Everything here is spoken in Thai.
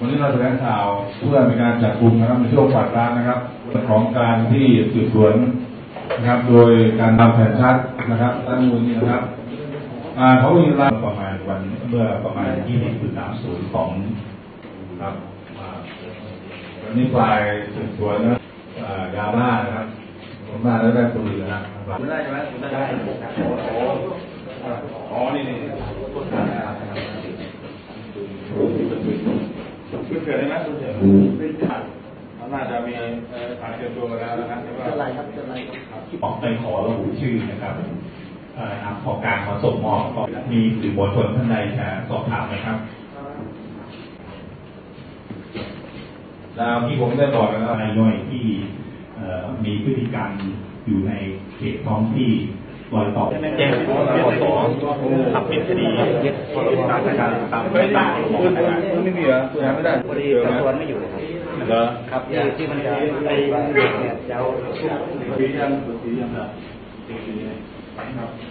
วันนี้เราแถลงข่าวเพื่อเป็นการจับกลุ่มนะครับในช่วงฝาดร้านนะครับของการที่สืบสวนนะครับโดยการทำแผนชัดนะครับตั้งมูลนี้นะครับเขามีเวลาประมาณวันเมื่อประมาณ20:30ของครับวันนี้ฝ่ายสืบสวนนะยาบ้านะครับผมมาแล้วได้ปืนนะครับคุณได้ใช่ไหมคุณได้อ๋อนี่คุณเกิดได้ไหมคุณเกิดไม่ทันน่าจะมีฐานเตรียมตัวมาแล้วนะครับแต่ว่าอะไรครับอะไรที่บอกไปขอระบุชื่อนะครับทางของการขอส่งมอบมีสื่อมวลชนท่านใดจะสอบถามไหมครับแล้วที่ผมได้บอกแล้วนายย่อยที่มีพฤติกรรมอยู่ในเขตท้องที่ลอยต่อแจ้งข้อหาต่อขับเป็นคดีตามการตามไม่ได้ไม่มีเหรอไม่ได้พอดีตำรวจไม่อยู่ครับที่มันจะไปเนี่ยเจ้าสุดที่ยังสุดที่ยังครับ